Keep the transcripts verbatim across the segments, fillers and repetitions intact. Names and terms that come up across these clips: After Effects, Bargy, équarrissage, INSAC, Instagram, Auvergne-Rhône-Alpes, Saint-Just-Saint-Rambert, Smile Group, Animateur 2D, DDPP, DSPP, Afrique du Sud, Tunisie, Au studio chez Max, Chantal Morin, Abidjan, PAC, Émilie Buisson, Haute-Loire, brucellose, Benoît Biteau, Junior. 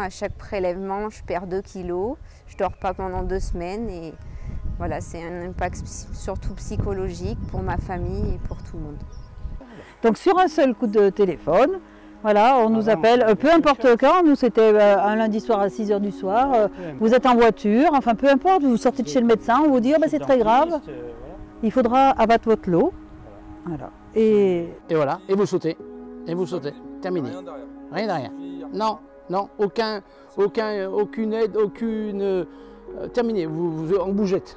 À chaque prélèvement, je perds deux kilos, je ne dors pas pendant deux semaines et voilà, c'est un impact surtout psychologique pour ma famille et pour tout le monde. Donc sur un seul coup de téléphone, voilà, on nous appelle, peu importe quand, nous c'était un lundi soir à six heures du soir, vous êtes en voiture, enfin peu importe, vous sortez de chez le médecin, on vous dit oh, ben, c'est très grave, il faudra abattre votre lot. Voilà. Et... et voilà, et vous sautez, et vous sautez, terminé. Rien derrière. Non. Non, aucun, aucun, aucune aide, aucune... Euh, terminée, vous, vous en bougette.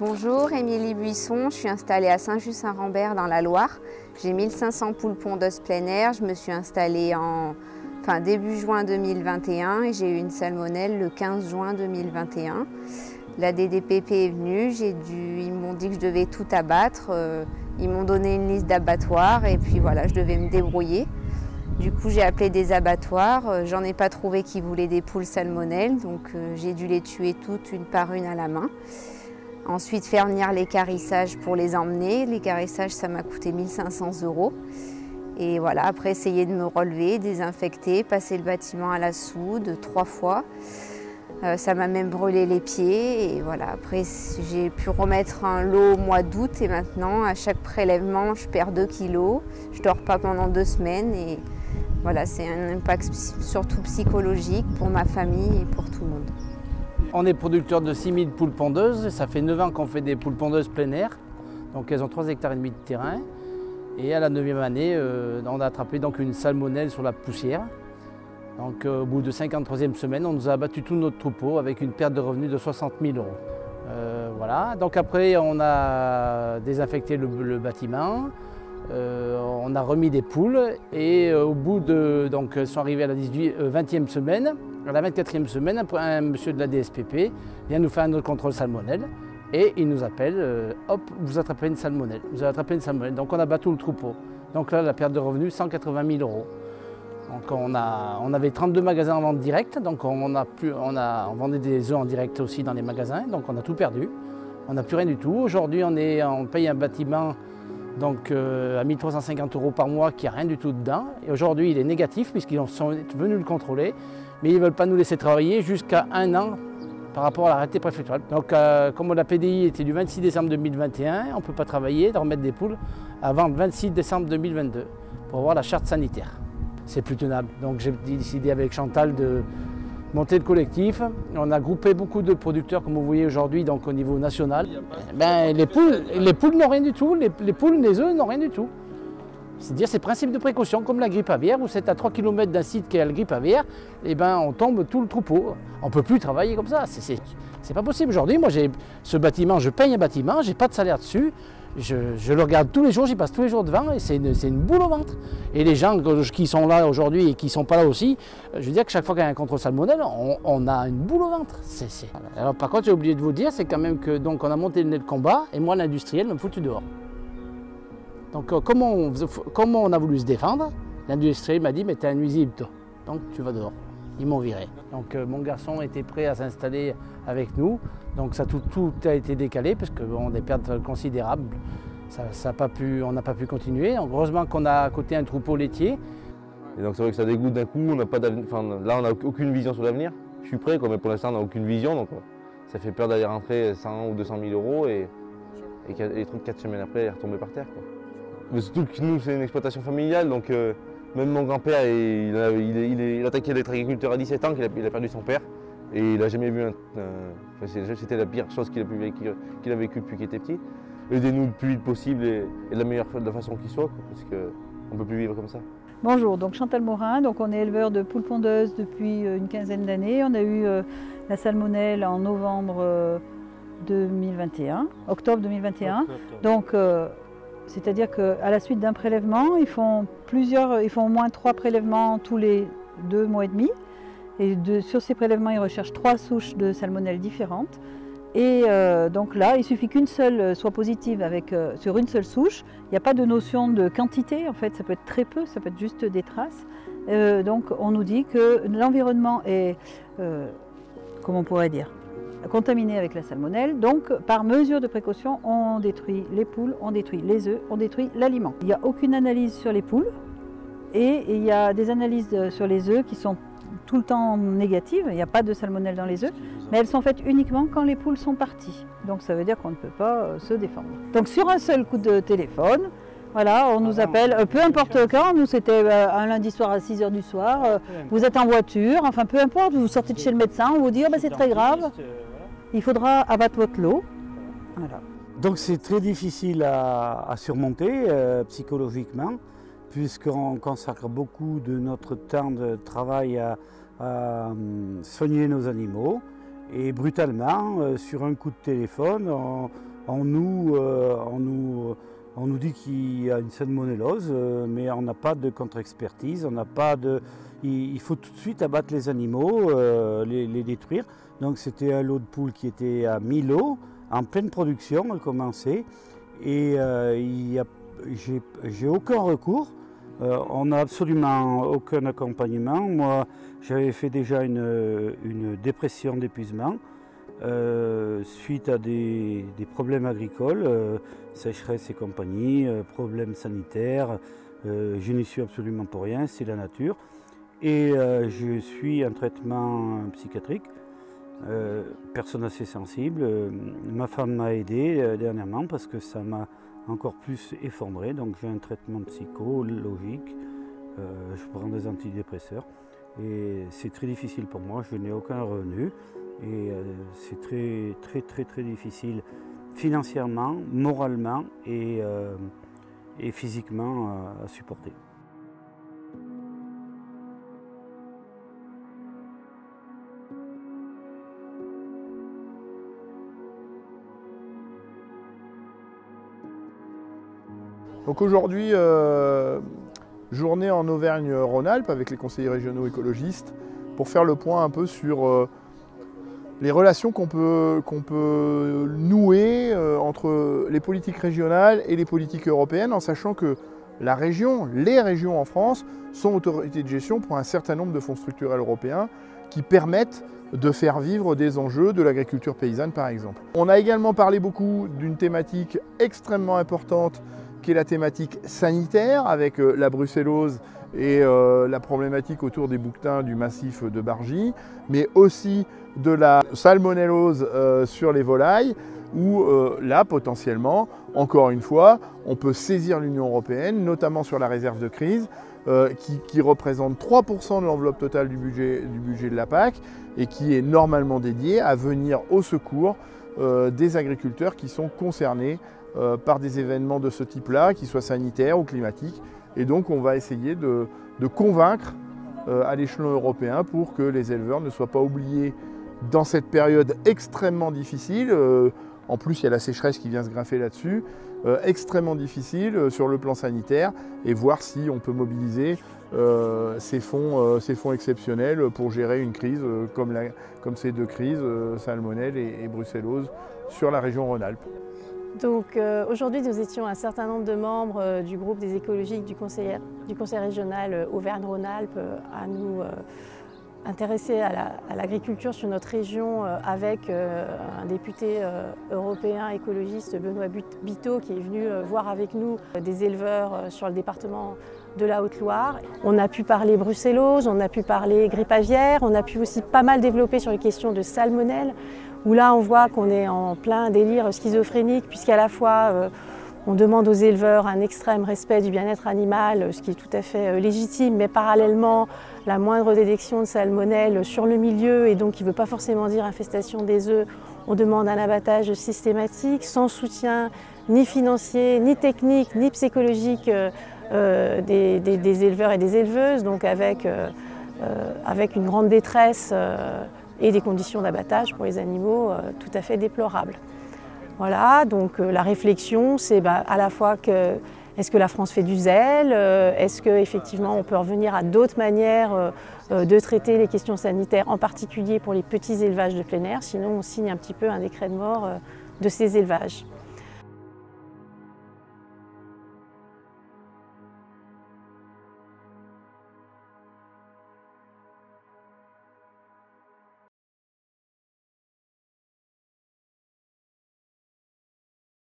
Bonjour, Émilie Buisson, je suis installée à Saint-Just-Saint-Rambert dans la Loire. J'ai mille cinq cents poules pondeuses plein air, je me suis installée en enfin, début juin deux mille vingt et un et j'ai eu une salmonelle le quinze juin deux mille vingt et un. La D D P P est venue, j'ai dû, ils m'ont dit que je devais tout abattre, ils m'ont donné une liste d'abattoirs et puis voilà, je devais me débrouiller. Du coup, j'ai appelé des abattoirs, j'en ai pas trouvé qui voulaient des poules salmonelles, donc j'ai dû les tuer toutes une par une à la main. Ensuite, faire venir l'équarrissage pour les emmener. L'équarrissage, ça m'a coûté mille cinq cents euros. Et voilà, après, essayer de me relever, désinfecter, passer le bâtiment à la soude trois fois. Euh, ça m'a même brûlé les pieds. Et voilà, après, j'ai pu remettre un lot au mois d'août. Et maintenant, à chaque prélèvement, je perds deux kilos. Je ne dors pas pendant deux semaines. Et voilà, c'est un impact surtout psychologique pour ma famille et pour tout le monde. On est producteur de six mille poules pondeuses, ça fait neuf ans qu'on fait des poules pondeuses plein air, donc elles ont trois virgule cinq hectares de terrain. Et à la neuvième année, euh, on a attrapé donc une salmonelle sur la poussière. Donc euh, au bout de cinquante-troisième semaine, on nous a abattu tout notre troupeau avec une perte de revenus de soixante mille euros. Euh, voilà, donc après on a désinfecté le, le bâtiment, euh, on a remis des poules et euh, au bout de, donc elles sont arrivées à la dix-huit, euh, vingtième semaine. À la vingt-quatrième semaine, un, un monsieur de la D S P P vient nous faire un autre contrôle salmonelle et il nous appelle euh, « Hop, vous attrapez une salmonelle, vous avez attrapé une salmonelle ». Donc on abat tout le troupeau. Donc là, la perte de revenus, cent quatre-vingt mille euros. Donc on, a, on avait trente-deux magasins en vente directe, donc on, a pu, on, a, on vendait des œufs en direct aussi dans les magasins, donc on a tout perdu. On n'a plus rien du tout. Aujourd'hui, on, on paye un bâtiment donc, euh, à mille trois cent cinquante euros par mois qui n'a rien du tout dedans. Et aujourd'hui, il est négatif puisqu'ils sont venus le contrôler. Mais ils ne veulent pas nous laisser travailler jusqu'à un an par rapport à l'arrêté préfectoral. Donc euh, comme la P D I était du vingt-six décembre deux mille vingt et un, on ne peut pas travailler, de remettre des poules avant le vingt-six décembre deux mille vingt-deux pour avoir la charte sanitaire. C'est plus tenable. Donc j'ai décidé avec Chantal de monter le collectif. On a groupé beaucoup de producteurs, comme vous voyez aujourd'hui, donc au niveau national. Ben, les poules, les poules n'ont rien du tout, les, les poules, les œufs n'ont rien du tout. C'est-à-dire ces principes de précaution, comme la grippe aviaire, où c'est à trois kilomètres d'un site qui a la grippe aviaire, et ben on tombe tout le troupeau. On ne peut plus travailler comme ça, c'est pas possible. Aujourd'hui, moi j'ai ce bâtiment, je paye un bâtiment, j'ai pas de salaire dessus, je, je le regarde tous les jours, j'y passe tous les jours devant, et c'est une, une boule au ventre. Et les gens qui sont là aujourd'hui et qui ne sont pas là aussi, je veux dire que chaque fois qu'il y a un contrôle salmonelle, on, on a une boule au ventre. C'est, c'est... Alors par contre, j'ai oublié de vous dire, c'est quand même que donc on a monté le nez de combat, et moi l'industriel me foutu dehors. Donc euh, comme, on, comme on a voulu se défendre, l'industriel m'a dit « mais t'es un nuisible toi, donc tu vas dehors ». Ils m'ont viré. Donc euh, mon garçon était prêt à s'installer avec nous, donc ça, tout, tout a été décalé parce qu'on a des pertes considérables. Ça, ça a pas pu, on n'a pas pu continuer. Donc, heureusement qu'on a à côté un troupeau laitier. Et donc c'est vrai que ça dégoûte d'un coup, on n'a pas là on n'a aucune vision sur l'avenir. Je suis prêt quoi, mais pour l'instant on n'a aucune vision, donc euh, ça fait peur d'aller rentrer cent ou deux cent mille euros et, et, et les trucs quatre semaines après elle est retombée par terre quoi. Mais surtout que nous, c'est une exploitation familiale, donc euh, même mon grand-père, il, il, il, il attaquait d'être agriculteur à dix-sept ans, il a, il a perdu son père, et il n'a jamais vu un... Euh, c'était la pire chose qu'il a, qu'il a vécu depuis qu'il était petit. Aidez-nous le plus vite possible et, et de la meilleure de la façon qu'il soit, quoi, parce qu'on ne peut plus vivre comme ça. Bonjour, donc Chantal Morin, donc on est éleveur de poules pondeuses depuis une quinzaine d'années. On a eu euh, la salmonelle en novembre deux mille vingt et un, octobre deux mille vingt et un. Donc, euh, c'est-à-dire qu'à la suite d'un prélèvement, ils font, plusieurs, ils font au moins trois prélèvements tous les deux mois et demi. Et de, sur ces prélèvements, ils recherchent trois souches de salmonelles différentes. Et euh, donc là, il suffit qu'une seule soit positive avec, euh, sur une seule souche. Il n'y a pas de notion de quantité, en fait, ça peut être très peu, ça peut être juste des traces. Euh, donc on nous dit que l'environnement est, euh, comment on pourrait dire, contaminé avec la salmonelle. Donc par mesure de précaution, on détruit les poules, on détruit les œufs, on détruit l'aliment. Il n'y a aucune analyse sur les poules et il y a des analyses sur les œufs qui sont tout le temps négatives. Il n'y a pas de salmonelle dans les œufs, mais elles sont faites uniquement quand les poules sont parties. Donc ça veut dire qu'on ne peut pas se défendre. Donc sur un seul coup de téléphone, voilà, on nous appelle, peu importe quand, nous c'était un lundi soir à six heures du soir, vous êtes en voiture, enfin peu importe, vous sortez de chez le médecin, on vous dit oh, ben, c'est très grave, il faudra abattre votre lot. Voilà. Donc c'est très difficile à, à surmonter euh, psychologiquement, puisqu'on consacre beaucoup de notre temps de travail à, à soigner nos animaux, et brutalement, euh, sur un coup de téléphone, on, on nous... Euh, on nous On nous dit qu'il y a une salmonellose, mais on n'a pas de contre-expertise, on n'a pas de... Il faut tout de suite abattre les animaux, euh, les, les détruire. Donc c'était un lot de poules qui était à mille lots, en pleine production, elle commençait. Et euh, j'ai aucun recours, euh, on n'a absolument aucun accompagnement. Moi, j'avais fait déjà une, une dépression d'épuisement. Euh, suite à des, des problèmes agricoles, euh, sécheresse et compagnie, euh, problèmes sanitaires, euh, je n'y suis absolument pour rien, c'est la nature. Et euh, je suis en traitement psychiatrique, euh, personne assez sensible. Euh, ma femme m'a aidé euh, dernièrement parce que ça m'a encore plus effondré, donc j'ai un traitement psychologique, euh, je prends des antidépresseurs et c'est très difficile pour moi, je n'ai aucun revenu. Et euh, c'est très, très, très, très difficile financièrement, moralement et, euh, et physiquement à, à supporter. Donc aujourd'hui, euh, journée en Auvergne-Rhône-Alpes avec les conseillers régionaux écologistes pour faire le point un peu sur... Euh, les relations qu'on peut, qu'on peut nouer euh, entre les politiques régionales et les politiques européennes, en sachant que la région, les régions en France, sont autorités de gestion pour un certain nombre de fonds structurels européens qui permettent de faire vivre des enjeux de l'agriculture paysanne, par exemple. On a également parlé beaucoup d'une thématique extrêmement importante qui est la thématique sanitaire, avec euh, la brucellose et euh, la problématique autour des bouquetins du massif de Bargy, mais aussi de la salmonellose euh, sur les volailles, où euh, là, potentiellement, encore une fois, on peut saisir l'Union européenne, notamment sur la réserve de crise, euh, qui, qui représente trois pour cent de l'enveloppe totale du budget, du budget de la P A C, et qui est normalement dédiée à venir au secours euh, des agriculteurs qui sont concernés euh, par des événements de ce type-là, qu'ils soient sanitaires ou climatiques. Et donc on va essayer de, de convaincre euh, à l'échelon européen pour que les éleveurs ne soient pas oubliés dans cette période extrêmement difficile. Euh, en plus, il y a la sécheresse qui vient se greffer là-dessus, euh, extrêmement difficile euh, sur le plan sanitaire, et voir si on peut mobiliser euh, ces, fonds, euh, ces fonds exceptionnels pour gérer une crise euh, comme, la, comme ces deux crises, euh, salmonelle et, et brucellose, sur la région Rhône-Alpes. Donc euh, aujourd'hui, nous étions un certain nombre de membres euh, du groupe des écologistes du conseil, du conseil régional euh, Auvergne-Rhône-Alpes euh, à nous euh, intéresser à l'agriculture la, sur notre région euh, avec euh, un député euh, européen écologiste, Benoît Biteau, qui est venu euh, voir avec nous euh, des éleveurs euh, sur le département de la Haute-Loire. On a pu parler brucellose, on a pu parler grippe aviaire, on a pu aussi pas mal développer sur les questions de salmonelle, où là on voit qu'on est en plein délire schizophrénique, puisqu'à la fois euh, on demande aux éleveurs un extrême respect du bien-être animal, ce qui est tout à fait euh, légitime, mais parallèlement la moindre détection de salmonelle sur le milieu, et donc qui ne veut pas forcément dire infestation des œufs, on demande un abattage systématique, sans soutien ni financier, ni technique, ni psychologique euh, euh, des, des, des éleveurs et des éleveuses, donc avec, euh, euh, avec une grande détresse euh, et des conditions d'abattage pour les animaux euh, tout à fait déplorables. Voilà, donc euh, la réflexion, c'est bah, à la fois que, Est-ce que la France fait du zèle? Est-ce qu'effectivement on peut revenir à d'autres manières de traiter les questions sanitaires, en particulier pour les petits élevages de plein air? Sinon on signe un petit peu un décret de mort de ces élevages.